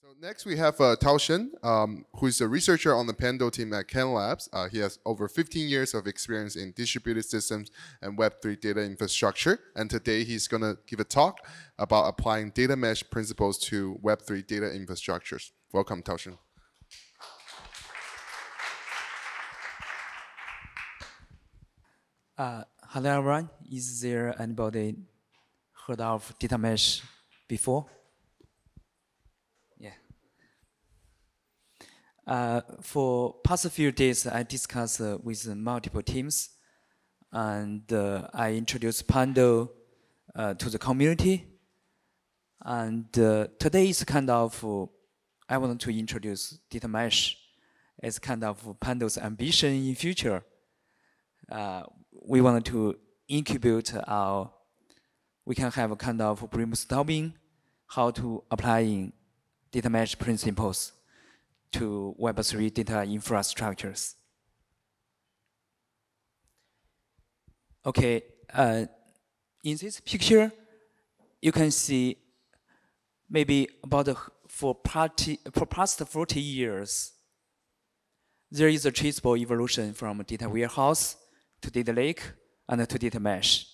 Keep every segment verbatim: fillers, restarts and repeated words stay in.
So next we have uh, Taosheng, um, who is a researcher on the Pando team at K E N Labs. Uh, he has over fifteen years of experience in distributed systems and web three data infrastructure. And today he's going to give a talk about applying data mesh principles to web three data infrastructures. Welcome, Taosheng. Uh, hello, everyone. Is there anybody heard of data mesh before? Uh, for past few days, I discussed uh, with multiple teams, and uh, I introduced Pando uh, to the community. And uh, today is kind of, uh, I want to introduce data mesh as kind of Pando's ambition in future. Uh, we want to incubate our, we can have a kind of brainstorming how to apply data mesh principles to web three data infrastructures. Okay, uh, in this picture, you can see maybe about for, party, for past forty years, there is a traceable evolution from data warehouse to data lake and to data mesh,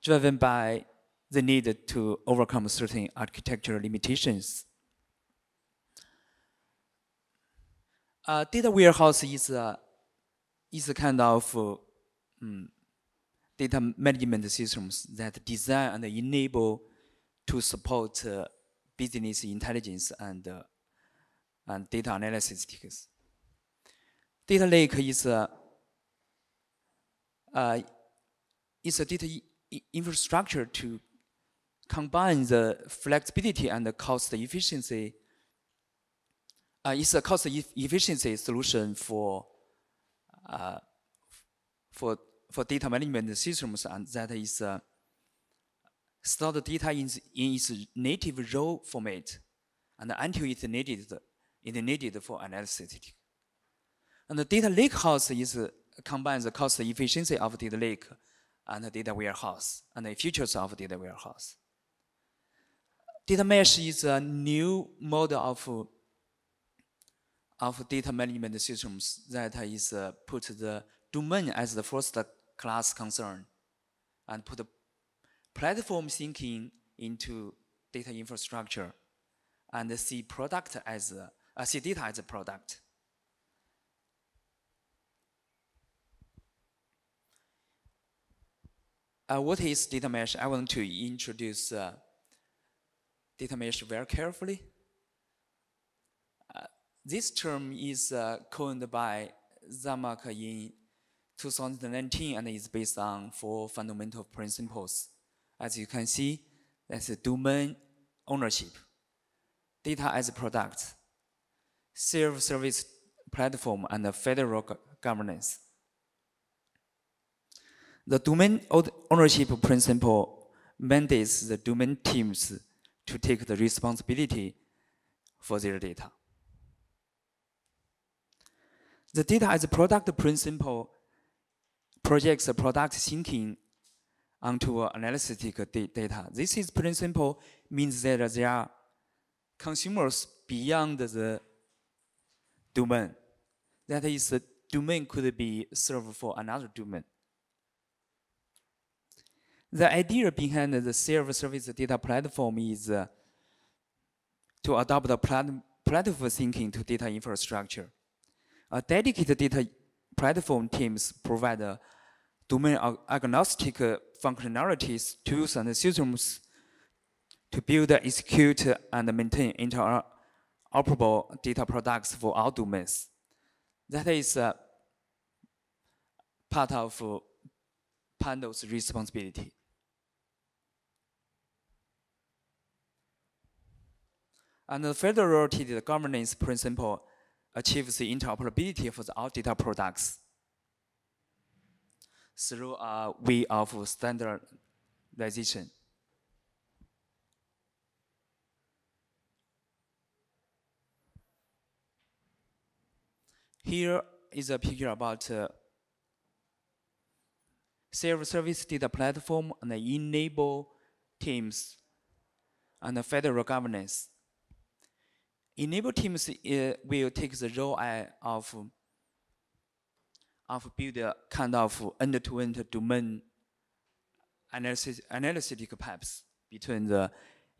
driven by the need to overcome certain architectural limitations. Uh, data warehouse is a, is a kind of uh, um, data management systems that design and enable to support uh, business intelligence and, uh, and data analysis. Data lake is a, uh, is a data infrastructure to combine the flexibility and the cost efficiency. Uh, it's a cost e efficiency solution for uh, for for data management systems, and that is uh, store the data in, the, in its native raw format, and until it's needed, it's needed for analysis. And the data lakehouse is uh, combines the cost efficiency of data lake and the data warehouse and the features of data warehouse. Data mesh is a new model of uh, of data management systems that is uh, put the domain as the first class concern and put platform thinking into data infrastructure and see product as a, uh, see data as a product. Uh, what is data mesh? I want to introduce uh, data mesh very carefully. This term is uh, coined by Zhamak in two thousand nineteen and is based on four fundamental principles. As you can see, that's the domain ownership, data as a product, self-service platform, and the federal governance. The domain ownership principle mandates the domain teams to take the responsibility for their data. The data as a product principle projects a product thinking onto analytical data. This is principle means that there are consumers beyond the domain. That is, the domain could be served for another domain. The idea behind the self-service data platform is uh, to adopt the platform thinking to data infrastructure. A dedicated data platform teams provide uh, domain-agnostic uh, functionalities, tools, and systems to build, execute, and maintain interoperable data products for all domains. That is uh, part of uh, Pando's responsibility. And the federal data governance principle achieves the interoperability for the all data products through a way of standardization. Here is a picture about uh, self-service data platform and enable teams and the federal governance. enable teams uh, will take the role of of build a kind of end-to-end domain analysis, analytic pipes between the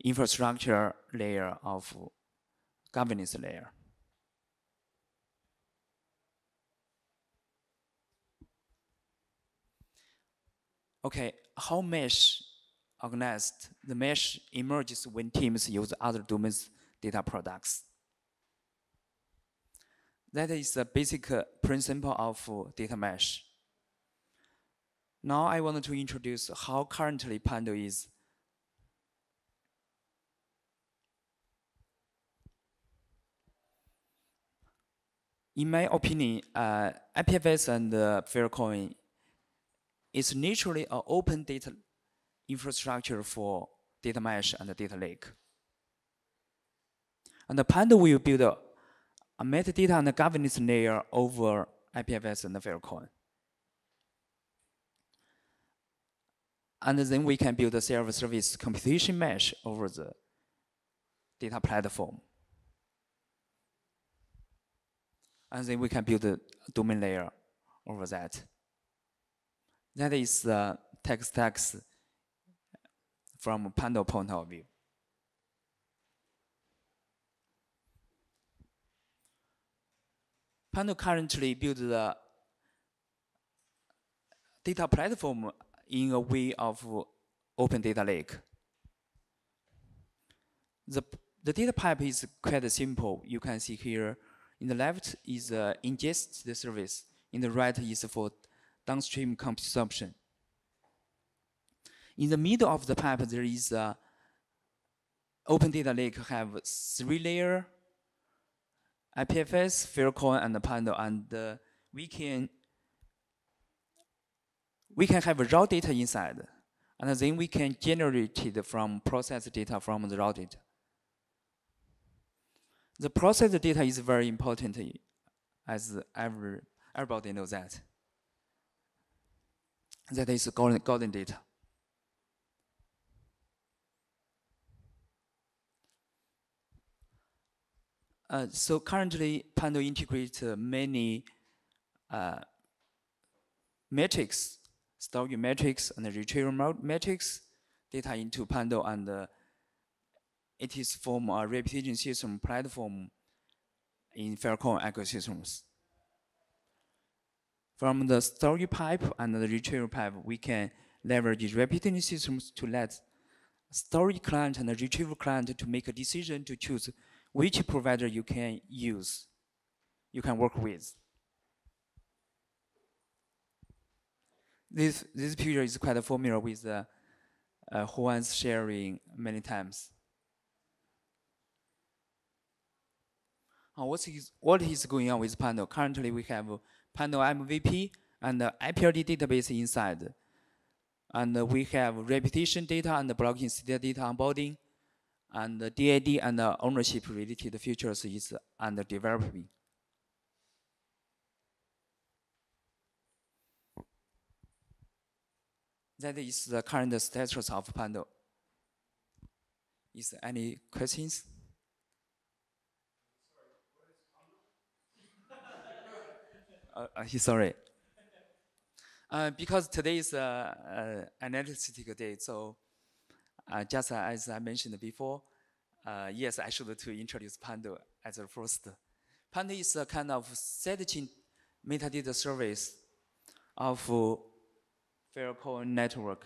infrastructure layer of governance layer. Okay, how mesh organized? The mesh emerges when teams use other domains' data products. That is the basic uh, principle of uh, data mesh. Now I want to introduce how currently Pando is. In my opinion, uh, I P F S and uh, Filecoin is naturally an open data infrastructure for data mesh and data lake. And the Pando will build a, a metadata and a governance layer over I P F S and the Filecoin. And then we can build a self-service computation mesh over the data platform. And then we can build a domain layer over that. That is the uh, tech stacks from Pando point of view. Pando currently builds the data platform in a way of open data lake. The, the data pipe is quite simple. You can see here, in the left is uh, ingest the service, in the right is for downstream consumption. In the middle of the pipe, there is a open data lake have three layer, I P F S, Filecoin, and Pando, and uh, we can we can have raw data inside, and then we can generate it from process data from the raw data. The process data is very important, as every everybody knows that. That is golden, golden data. Uh, so currently, Pando integrates uh, many uh, metrics, storage metrics, and retrieval metrics data into Pando, and uh, it is from a reputation system platform in Filecoin ecosystems. From the storage pipe and the retrieval pipe, we can leverage reputation systems to let storage client and the retrieval client to make a decision to choose which provider you can use, you can work with. This, this picture is quite familiar with uh, uh, Juan's sharing many times. Uh, what, is, what is going on with Pando? Currently, we have uh, Pando M V P and the I P R D database inside. And uh, we have reputation data and the blocking state data onboarding, and the D I D and the ownership related features is under developing. That is the current status of Pando. Is there any questions? Uh, uh, sorry. Uh, because today is uh, uh, analytical day, so uh, just uh, as I mentioned before, uh, yes, I should to introduce Pando as a first. Pando is a kind of sidechain metadata service of uh, Filecoin network.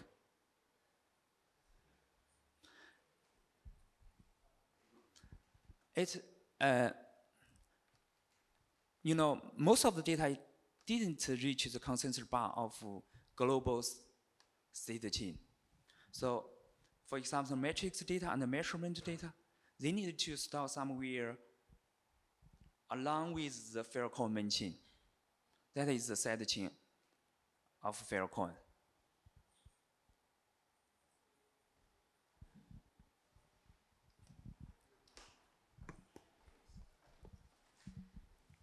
It. Uh, You know, most of the data didn't reach the consensus bar of global state chain. So, for example, metrics data and the measurement data, they need to store somewhere along with the Filecoin main chain. That is the side chain of Filecoin.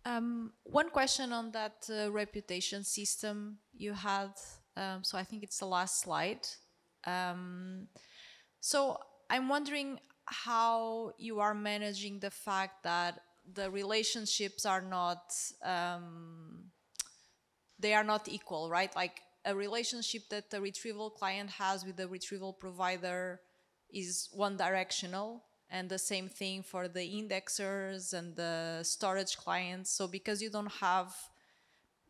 Um, one question on that uh, reputation system you had, um, so I think it's the last slide. Um, so I'm wondering how you are managing the fact that the relationships are not, um, they are not equal, right? Like a relationship that the retrieval client has with the retrieval provider is one directional, and the same thing for the indexers and the storage clients. So because you don't have,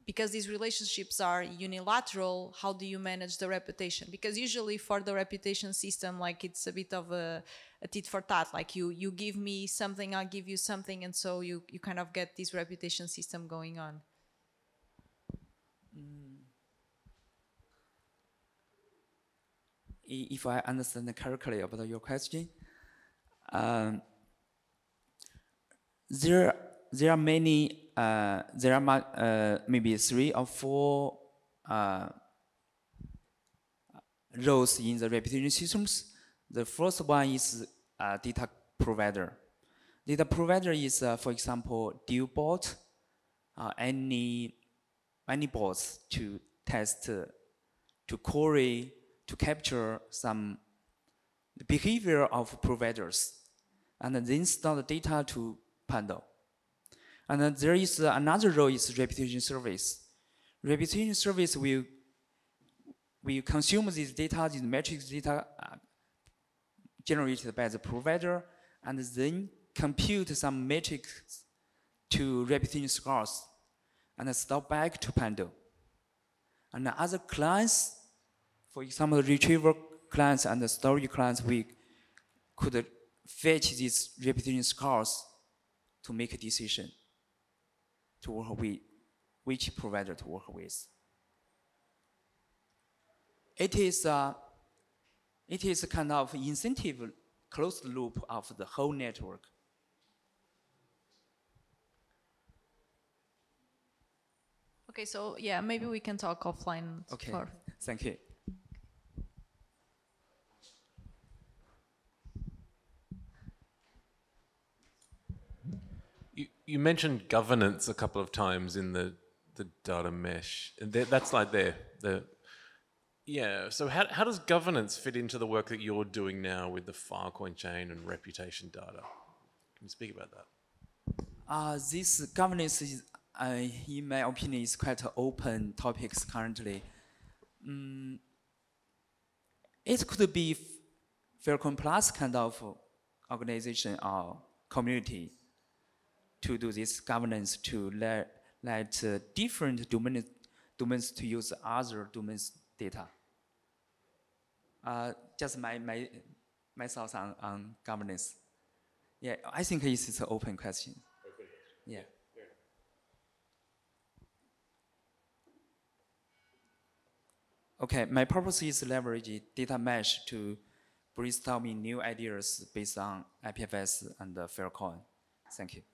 because these relationships are unilateral, how do you manage the reputation? Because usually for the reputation system, like it's a bit of a, a tit for tat, like you you give me something, I'll give you something, and so you, you kind of get this reputation system going on. Mm. If I understand correctly about your question, um, there, there are many Uh, there are uh, maybe three or four uh, roles in the reputation systems. The first one is uh, data provider. Data provider is, uh, for example, deal bot, uh, any any bots to test, uh, to query, to capture some behavior of providers, and then store the data to Pando. And then there is uh, another role is reputation service. Reputation service will, will consume this data, this metrics data uh, generated by the provider, and then compute some metrics to reputation scores and store back to Pando. And the other clients, for example, retrieval clients and the storage clients, we could uh, fetch these reputation scores to make a decision to work with, which provider to work with. It is a, it is a kind of incentive closed loop of the whole network. Okay, so yeah, maybe we can talk offline. Okay, for... thank you. You, you mentioned governance a couple of times in the, the data mesh. And that, that slide there. The, yeah, so how, how does governance fit into the work that you're doing now with the Filecoin chain and reputation data? Can you speak about that? Uh, this governance, is, uh, in my opinion, is quite an open topic currently. Um, it could be Filecoin Plus kind of organization or community to do this governance, to let, let uh, different domain, domains to use other domains data. Uh, just my, my, my thoughts on, on governance. Yeah, I think it's, it's an open question. Okay. Yeah. Yeah. Okay, my purpose is to leverage data mesh to brainstorming new ideas based on I P F S and uh, Filecoin. Thank you.